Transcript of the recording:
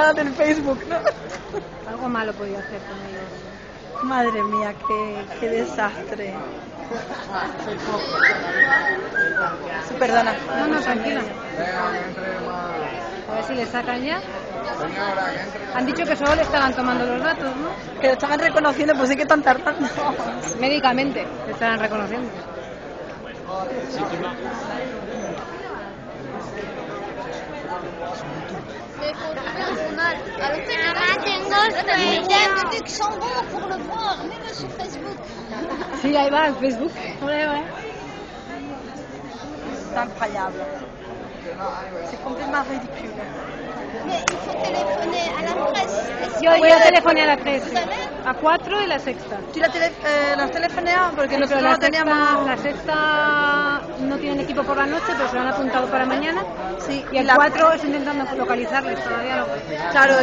publicidad del Facebook, ¿no? Algo malo podía hacer con ellos. Madre mía, qué desastre. Sí, perdona. No, tranquila. A ver si le sacan ya. Han dicho que solo le estaban tomando los datos, ¿no? Que lo estaban reconociendo, pues sí que están tardando. Médicamente, lo estaban reconociendo. Sí, ahí va, en Facebook. Está fallable. Se compre más ridículo. Yo telefoné a la 3, a 4 y la sexta. ¿Tú las telefoneas? Porque sí, nosotros no teníamos... La sexta no tienen equipo por la noche, pero se lo han apuntado para mañana. Sí, y el 4 es intentando localizarles todavía. Claro.